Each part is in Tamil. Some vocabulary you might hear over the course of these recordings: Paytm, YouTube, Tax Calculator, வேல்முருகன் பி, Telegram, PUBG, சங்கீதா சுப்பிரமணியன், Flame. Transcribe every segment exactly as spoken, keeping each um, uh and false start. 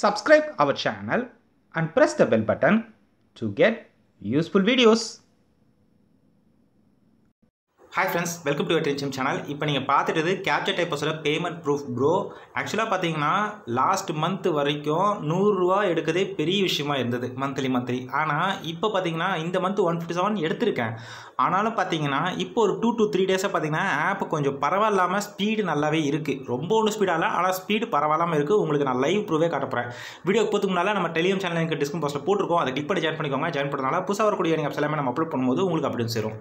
Subscribe our channel and press the bell button to get useful videos. Hi friends, welcome to our Telegram channel. இப்போ நீங்க பார்த்துட்டது கேப்சர் டைப்ஸ்ல பேமெண்ட் ப்ரூஃப் bro. Actually பாத்தீங்கன்னா last month வரைக்கும் நூறு ரூபாய் எடுக்கதே பெரிய விஷயமா இருந்தது monthly monthly. ஆனா இப்போ பாத்தீங்கன்னா இந்த month நூற்று ஐம்பத்தி ஏழு எடுத்துர்க்கேன். ஆனாலும் பாத்தீங்கன்னா இப்போ ஒரு two to three days-ஆ பாத்தீங்கன்னா ஆப் கொஞ்சம் பரவாயில்லாம ஸ்பீடு நல்லாவே இருக்கு. ரொம்ப ஒன்னு ஸ்பீடால ஆனா ஸ்பீடு பரவாயில்லாம இருக்கு. உங்களுக்கு நான் லைவ் ப்ரூஃபே காட்ட போறேன். வீடியோக்கு போறதுக்கு முன்னால நம்ம Telegram channel லிங்க் டிஸ்கிரிப்ஷன் பாக்ஸ்ல போட்டுருக்கோம். அதை கிளிக் பண்ணி ஜாயின் பண்ணிக்கோங்க. ஜாயின் பண்ணனால புதுசா வரக்கூடிய வீடியோ எல்லாம் நம்ம அப்லோட் பண்ணும்போது உங்களுக்கு அப்டேட் சேரும்.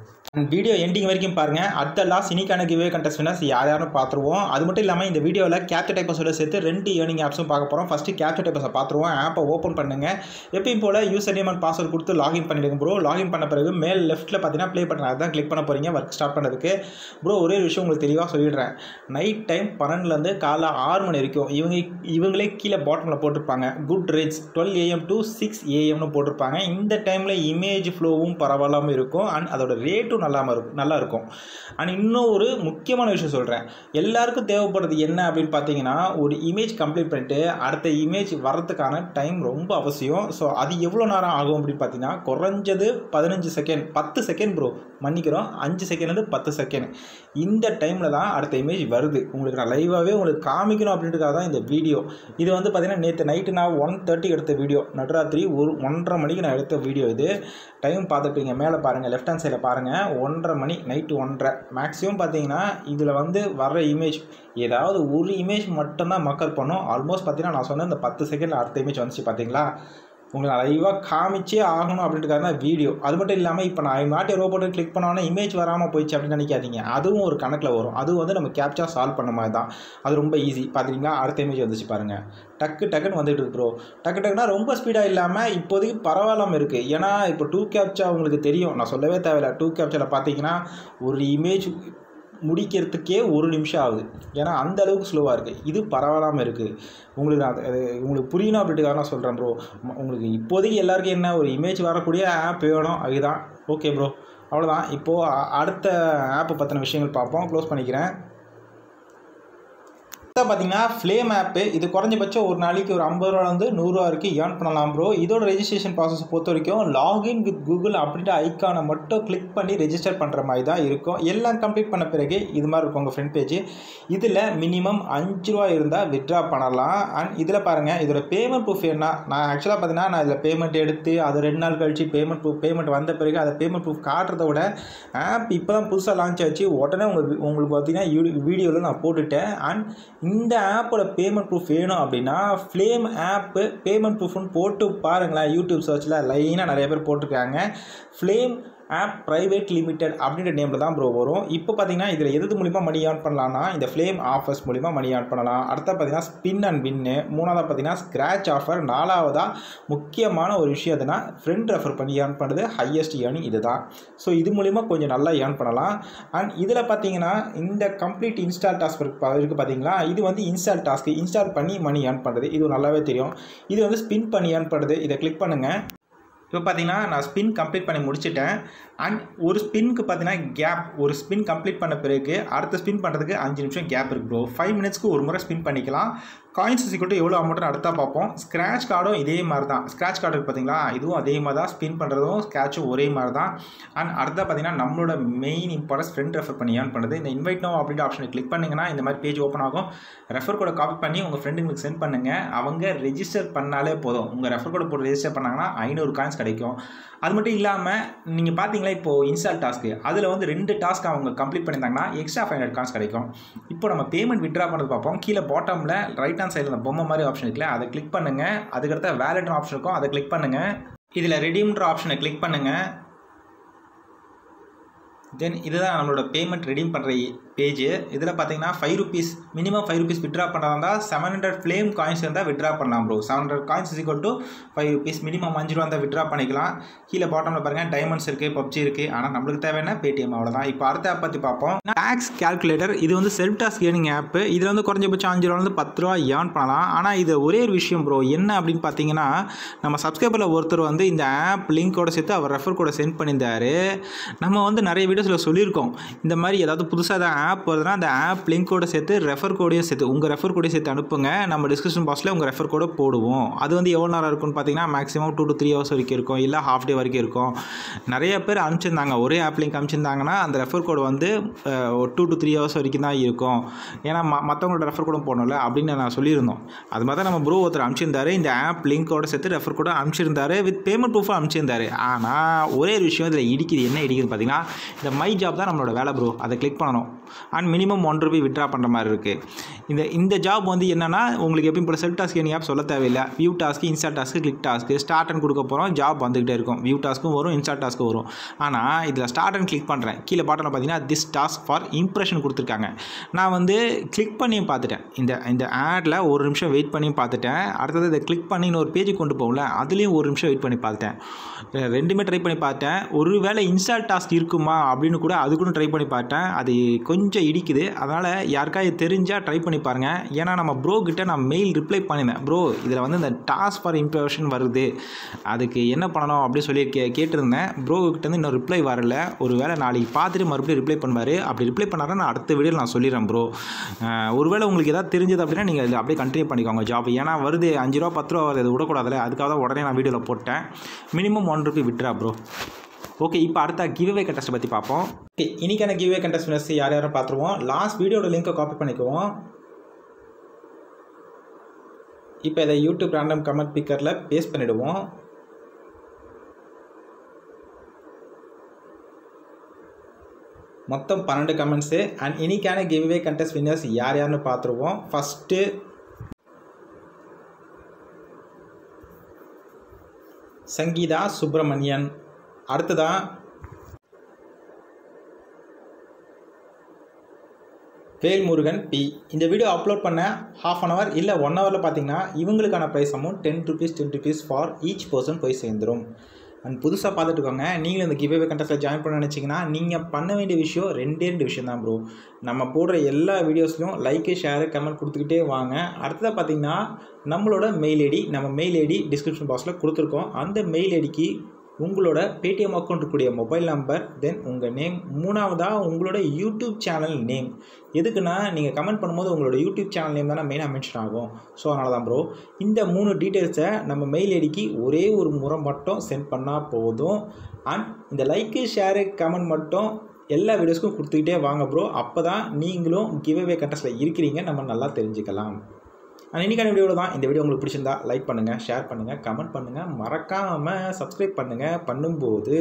வீடியோ எண்டிங் வரைக்கும் At the last, you can give away contest winners. Yadano Patruo, Admutilama in the video like Capture Type of Set, Renti earning apps on Pacapora, first Capture Type of Patruo app of Open Pandanga, Epimpola, username and password put the login Pandang Bro, login Panapare, mail left Lapatina, play Panada, click Panaporinga, work start Pandaka, Bro, Rishum with Tiriga, so you try. Night time, Pananda, Kala, Armonerico, even even like Kila bottom of Portupanga, good rates, twelve A M to six A M of Portupanga, in the time like image flow, Paravala Mirico, and other rate to Nalarco. And இன்னொரு முக்கியமான விஷயம் சொல்றேன் எல்லாருக்கும் தேவைப்படுது என்ன அப்படினு பாத்தீங்கன்னா ஒரு இமேஜ் கம்ப்ளீட் பண்ணிட்டு அடுத்த இமேஜ் வரதுக்கான டைம் ரொம்ப அவசியம் சோ அது எவ்வளவு நேரம் ஆகும் அப்படி பாத்தீங்கன்னா குறஞ்சது பதினைந்து செகண்ட் பத்து செகண்ட் bro மன்னிக்கிறோம் அஞ்சு செகண்ட்ல இருந்து பத்து செகண்ட் இந்த டைம்ல தான் அடுத்த இமேஜ் வருது உங்களுக்கு நான் லைவாவே உங்களுக்கு காமிக்கணும் அப்படின்றதுக்காக தான் இந்த வீடியோ இது வந்து பாத்தீங்கன்னா நேத்து நைட் நான் ஒன்று முப்பது எடுத்த வீடியோ நடராத்திரி ஒன்றரை மணிக்கு நான் எடுத்த வீடியோ இது டைம் பாத்துட்டீங்க மேல பாருங்க லெஃப்ட் ஹேண்ட் சைடுல பாருங்க ஒன்றரை மணி night Maximum Patina, Idla Vande, Vara image, Yeda, the Uri image Matana Makarpano, almost Patina Nason, the Pathasecond Art image on Sipatingla. Ungariva Kamichi Ahun Abdicana video. Albertil Lama Ipana, not a robot and click on an image Varama Poichapitani Katina, Adu or Kanakla, Adu than a capture salt Panamada, Adumba easy, Padringa, Art image of the Siparanga. Tuck Takan one to grow. Takatana Rumba speed I lama, Ipodi Paravala Merke, Yana, I put two capture with the Terio, Nasolevata, two capture Patina, or image. முடிக்கிறதுக்கே ஒரு நிமிஷம் ஆகுது. ஏனா அந்த அளவுக்கு ஸ்லோவா இருக்கு. இது பரவாலாம இருக்கு. உங்களுக்கு உங்களுக்கு புரியணும் அப்படிங்க நான் சொல்றேன் bro. உங்களுக்கு இப்போதைக்கு எல்லாருக்கும் என்ன ஒரு இமேஜ் வரக்கூடிய ஆப் வேணும் அதுதான். Okay bro. அவ்வளவுதான். இப்போ அடுத்த ஆப் பத்தின விஷயங்கள் பாப்போம். க்ளோஸ் பண்ணிக்கிறேன். பாத்தீங்கன்னா Flame app இது குறஞ்சபட்சம் ஒரு நாளைக்கு ஒரு ஐம்பது ரூபாய் வந்து நூறு ரூபாய் வரைக்கும் earn பண்ணலாம் bro இதோட ரெஜிஸ்ட்ரேஷன் process பொறுத்த வரைக்கும் login with google அப்படிட்ட ஐகானை மட்டும் கிளிக் பண்ணி ரெஜிஸ்டர் பண்ற மாதிரி தான் இருக்கும் எல்லாம் கம்ப்ளீட் பண்ண பிறகு இது மாதிரி இருக்கும் உங்க ஃப்ரண்ட் பேஜ் இதுல மினிமம் அஞ்சு ரூபாய் இருந்தா withdraw பண்ணலாம் and இதல பாருங்க இதோட payment proof என்ன நான் एक्चुअली பாத்தீங்கன்னா நான் இதல payment எடுத்து அது ரெண்டு நாள் கழிச்சு payment proof payment வந்த பிறகு அத payment proof காட்றத விட ஆப் இப்போதான் புதுசா லான்ச் ஆச்சு உடனே உங்களுக்கு பாத்தீங்கன்னா வீடியோல நான் போட்டுட்டேன் and இந்த ஆப்போட பேமெண்ட் ப்ரூஃப் வேணும் அப்படினா Flame app பேமெண்ட் ப்ரூஃப்னு போட்டு பாருங்க YouTube searchல லைனா நிறைய பேர் போட்டுருக்காங்க Flame app private limited அப்படிங்கிற நேம்ல தான் bro வரும் இப்போ பாத்தீங்கன்னா இதுல எது மூலமா மணி earn பண்ணலாம்னா இந்த Flame offers மூலமா மணி earn பண்ணலாம் அடுத்து பாத்தீங்கன்னா spin and win மூணாவது பாத்தீங்கன்னா scratch offer நாலாவதா முக்கியமான ஒரு விஷயம் என்னன்னா friend refer பண்ணி earn பண்றது highest earning இதுதான் சோ இது மூலமா கொஞ்சம் நல்லா earn பண்ணலாம் and இதுல பாத்தீங்கன்னா இந்த complete install task இருக்கு பாத்தீங்களா இது வந்து install task install பண்ணி மணி earn பண்றது இது நல்லாவே தெரியும் இது வந்து spin பண்ணி earn பண்றது இத click பண்ணுங்க இப்போ பாத்தீங்கன்னா நான் ஸ்பின் கம்ப்ளீட் பண்ணி முடிச்சிட்டேன் and ஒரு ஸ்பின்க்கு பாத்தீங்கன்னா கேப் ஒரு ஸ்பின் கம்ப்ளீட் பண்ண பிறகு அடுத்த ஸ்பின் பண்றதுக்கு அஞ்சு நிமிஷம் கேப் இருக்கு bro ஐந்து மினிட்ஸ்க்கு ஒரு முறை ஸ்பின் பண்ணிக்கலாம் காயின்ஸ் இஸ்கூட்ட எவ்வளவு அமௌண்ட் அடுத்து பாப்போம் ஸ்கிராட்ச் கார்டும் இதே மாதிரி தான் ஸ்கிராட்ச் கார்டு பாத்தீங்களா இதுவும் அதே மாதிரி தான் ஸ்பின் பண்றதும் ஸ்கிராட்சும் ஒரே மாதிரி தான் and அடுத்து பாத்தீங்கன்னா நம்மளோட மெயின் இம்பார்ட்டன்ஸ் ஃப்ரெண்ட் ரெஃபர் பண்ணி earn பண்றது இந்த இன்வைட் நவ அப்படிங்கிற ஆப்ஷனை கிளிக் பண்ணீங்கனா இந்த மாதிரி பேஜ் ஓபன் ஆகும் ரெஃபர் கோட் காப்பி பண்ணி உங்க ஃப்ரெண்டுங்களுக்கு சென்ட் பண்ணுங்க அவங்க ரெஜிஸ்டர் பண்ணாலே போதும் உங்க ரெஃபர் கோட் போட்டு ரெஜிஸ்டர் பண்ணாங்கனா ஐநூறு கிடைக்கும் அது மட்டும் இல்லாம நீங்க பாத்தீங்களா இப்போ இன்ஸ்டால் டாஸ்க் அதுல வந்து ரெண்டு டாஸ்க் அவங்க கம்ப்ளீட் பண்ணிட்டாங்கன்னா எக்ஸ்ட்ரா ஐநூறு காயின்ஸ் கிடைக்கும் இப்போ நம்ம பேமெண்ட் withdraw பண்றது பாப்போம் கீழ பாட்டம்ல ரைட் ஹேண்ட் சைடுல அந்த பொம்மை மாதிரி ஆப்ஷன் இருக்குல அதை கிளிக் பண்ணுங்க அதுக்கு அடுத்து வாலெட் ஆப்ஷன் இருக்கும் அதை கிளிக் பண்ணுங்க இதுல ரெடீம்ன்ற ஆப்ஷனை கிளிக் பண்ணுங்க தென் இதுதான் நம்மளோட பேமெண்ட் ரெடீம் பண்ற பேஜ் இதுல பாத்தீங்கன்னா ஐந்து ரூபாய் minimum ஐந்து ரூபாய் withdraw பண்றதா ஏழு நூறு Flame coins இருந்தா withdraw பண்ணலாம் bro ஏழு நூறு coins is equal to ஐந்து ரூபாய் minimum அஞ்சு ரூபாய் இருந்தா withdraw பண்ணிக்கலாம் கீழ பாட்டம்ல பாருங்க diamonds இருக்கு P U B G இருக்கு ஆனா நமக்கு தேவைனா Paytm அவ்வளவுதான் இப்போ அடுத்த ஆப் பத்தி பாப்போம் Tax Calculator இது வந்து செல்ஃப் டாக்ஸ் earning app இதுல வந்து குறஞ்சபட்சம் அஞ்சு ரூபாய் இருந்து பத்து ரூபாய் earn பண்ணலாம் ஆனா இது ஒரே ஒரு விஷயம் bro என்ன அப்படினு பாத்தீங்கன்னா நம்ம subscriberல ஒருத்தர் வந்து இந்த ஆப் லிங்கோட சேர்த்து அவர் ரெஃபர் கோட் சென்ட் பண்ணிந்தாரு நம்ம வந்து நிறைய வீடியோஸ்ல சொல்லிருக்கோம் இந்த மாதிரி ஏதாவது புதுசா தான் ஆப் வருதுன்னா அந்த ஆப் லிங்கோட சேர்த்து ரெஃபர் கோடையும் சேர்த்து உங்கள் ரெஃபர் கோடையும் சேர்த்து அனுப்புங்க. நம்ம டிஸ்கிரிப்ஷன் பாக்ஸில் உங்கள் ரெஃபர் கோடை போடுவோம். அது வந்து எவ்வளோ நேரம் இருக்குன்னு பார்த்தீங்கன்னா maximum two to three hours வரைக்கும் இருக்கும், இல்லை ஹாஃப் டே வரைக்கும் இருக்கும். நிறைய பேர் அனுப்பிச்சிருந்தாங்க, ஒரே ஆப் லிங்க் அனுப்பிச்சிருந்தாங்கன்னா அந்த ரெஃபர் கோடு வந்து டூ டு த்ரீ ஹவர்ஸ் வரைக்கும் தான் இருக்கும். ஏன்னா ம மற்றவங்களோட ரெஃபர் கோடும் போடணும்ல அப்படின்னு நான் சொல்லியிருந்தோம். அது மாதிரி தான் நம்ம ப்ரோ ஒருத்தர் அனுப்பிச்சிருந்தாரு, இந்த ஆப் லிங்கோட சேர்த்து ரெஃபர் கோடு அனுப்பிச்சிருந்தாரு, வித் பேமெண்ட் ப்ரூஃபாக அனுப்பிச்சிருந்தாரு. ஆனால் ஒரே ஒரு விஷயம் இதில் இடிக்குது, என்ன இடிக்குதுன்னு பார்த்தீங்கன்னா இந்த மை ஜாப் தான் நம்மளோட வேலை ப்ரோ, அதை கிளிக் பண்ணணும். And minimum one rupee withdraw பண்ணுற மாதிரி இருக்குது. இந்த இந்த ஜாப் வந்து என்னென்னா உங்களுக்கு எப்பயும் போல செல்ஃப் டாஸ்க் ஆப் சொல்ல தேவையில்லை. View task, Insta task, click task, start and கொடுக்க போகிறோம், ஜாப் வந்துகிட்டே இருக்கும். வியூ டாஸ்க்கும் வரும், இன்ஸ்டா டாஸ்க்கு வரும். ஆனால் இதில் ஸ்டார்ட் அண்ட் கிளிக் பண்ணுறேன், கீழே பாட்டில் பார்த்தீங்கன்னா திஸ் டாஸ்க் ஃபார் இம்ப்ரெஷன் கொடுத்துருக்காங்க. நான் வந்து கிளிக் பண்ணியும் பார்த்துட்டேன், இந்த இந்த ஆடில் ஒரு நிமிஷம் வெயிட் பண்ணியும் பார்த்துட்டேன். அடுத்தது இதை கிளிக் பண்ணி இன்னொரு பேஜ் கொண்டு போகல, அதுலேயும் ஒரு நிமிஷம் வெயிட் பண்ணி பார்த்துட்டேன். ரெண்டுமே ட்ரை பண்ணி பார்த்தேன். ஒரு வேளை இன்ஸ்டா டாஸ்க் இருக்குமா அப்படின்னு கூட அதுக்குன்னு ட்ரை பண்ணி பார்த்தேன். அது கொஞ்சம் இடிக்குது. அதனால் யாருக்கா இது தெரிஞ்சால் ட்ரை பண்ணி பாருங்கள். ஏன்னா நம்ம ப்ரோ கிட்டே நான் மெயில் ரிப்ளை பண்ணியிருந்தேன், ப்ரோ இதில் வந்து இந்த டாஸ்க் ஃபார் இம்ப்ரெஷன் வருது, அதுக்கு என்ன பண்ணணும் அப்படின்னு சொல்லி கே கேட்டிருந்தேன் ப்ரோ கிட்டேருந்து இன்னும் ரிப்ளை வரல. ஒரு வேளை நாளைக்கு பார்த்துட்டு மறுபடியும் ரிப்ளை பண்ணுவார். அப்படி ரிப்ளை பண்ணாருன்னா நான் அடுத்த வீடியோவில் நான் சொல்லிடுறேன் ப்ரோ. ஒரு வேளை உங்களுக்கு எதாவது தெரிஞ்சது அப்படின்னா நீங்கள் இதில் அப்படியே கண்டினியூ பண்ணிக்கோங்க ஜாப். ஏன்னா வருது அஞ்சு ரூபா பத்து ரூபா வருது, அது விடக்கூடாதுல்ல. அதுக்காக தான் உடனே நான் வீடியோவில் போட்டேன். Minimum one rupee withdraw bro. Okay, இப்போ அடுத்த கிவ்வே கண்டஸ்ட்டை பற்றி பார்ப்போம். ஓகே, இன்றைக்கான கிவ்வே கண்டஸ்ட் வினர்ஸ் யார் யாரும் பார்த்துருவோம். லாஸ்ட் வீடியோட லிங்கை காப்பி பண்ணிக்குவோம். இப்போ இதை யூடியூப் ரேண்டம் கமெண்ட் பிக்கரில் பேஸ்ட் பண்ணிவிடுவோம். மொத்தம் பன்னெண்டு கமெண்ட்ஸு. அண்ட் இன்றைக்கான கிவ்வே கண்டஸ்ட் வினர்ஸ் யார் யாருன்னு பார்த்துருவோம். ஃபஸ்ட்டு சங்கீதா சுப்பிரமணியன், அடுத்ததான் வேல்முருகன் பி. இந்த வீடியோ அப்லோட் பண்ண ஹாஃப் அன் ஹவர் இல்லை ஒன் ஹவரில் பார்த்தீங்கன்னா இவங்களுக்கான prize amount ten rupees ten rupees for each person போய் சேர்ந்துடும். அண்ட் புதுசாக பார்த்துட்டுக்கோங்க, நீங்களும் இந்த கிவ்வே கண்டஸ்ட்டில் ஜாயின் பண்ண நினச்சிங்கன்னா நீங்கள் பண்ண வேண்டிய விஷயம் ரெண்டே ரெண்டு விஷயம் தான் ப்ரோ. நம்ம போடுற எல்லா வீடியோஸ்லையும் லைக்கு ஷேரு கமெண்ட் கொடுத்துக்கிட்டே வாங்க. அடுத்ததாக பார்த்தீங்கன்னா நம்மளோட மெயில் ஐடி, நம்ம மெயில் ஐடி டிஸ்கிரிப்ஷன் பாக்ஸில் கொடுத்துருக்கோம். அந்த மெயில் ஐடிக்கு உங்களோட பேடிஎம் அக்கௌண்ட் இருக்கக்கூடிய மொபைல் நம்பர், தென் உங்கள் நேம், மூணாவதாக உங்களோட யூடியூப் சேனல் நேம். எதுக்குன்னா நீங்கள் கமெண்ட் பண்ணும்போது உங்களோட யூடியூப் சேனல் நேம் தானே மெயினாக மென்ஷன் ஆகும். ஸோ அதனால தான் ப்ரோ இந்த மூணு டீட்டெயில்ஸை நம்ம மெயில் ஐடிக்கு ஒரே ஒரு முறை மட்டும் சென்ட் பண்ணால் போதும். அண்ட் இந்த லைக்கு ஷேரு கமெண்ட் மட்டும் எல்லா வீடியோஸ்க்கும் கொடுத்துக்கிட்டே வாங்க ப்ரோ. அப்போ தான் நீங்களும் கிவ்வே கண்டஸ்ட்டில் இருக்கிறீங்க நம்ம நல்லா தெரிஞ்சுக்கலாம். அண்ட் இன்றைக்கான வீடியோவில் தான். இந்த வீடியோ உங்களுக்கு பிடிச்சிருந்தா லைக் பண்ணுங்கள், ஷேர் பண்ணுங்கள், கமெண்ட் பண்ணுங்கள், மறக்காமல் சப்ஸ்கிரைப் பண்ணுங்கள். பண்ணும்போது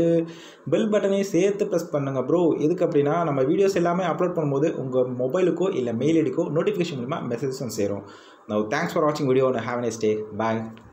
பெல் பட்டனையும் சேர்த்து ப்ரெஸ் பண்ணுங்கள் ப்ரோ. எதுக்கு அப்படின்னா நம்ம வீடியோஸ் எல்லாமே அப்லோட் பண்ணும்போது உங்கள் மொபைலுக்கோ இல்லை மெயில் ஐடிக்கோ நோட்டிஃபிகேஷன் மூலமாக மெசேஜஸும் சேரும். நவ் தேங்க்ஸ் ஃபார் வாட்சிங் video. Have nice day. Bye.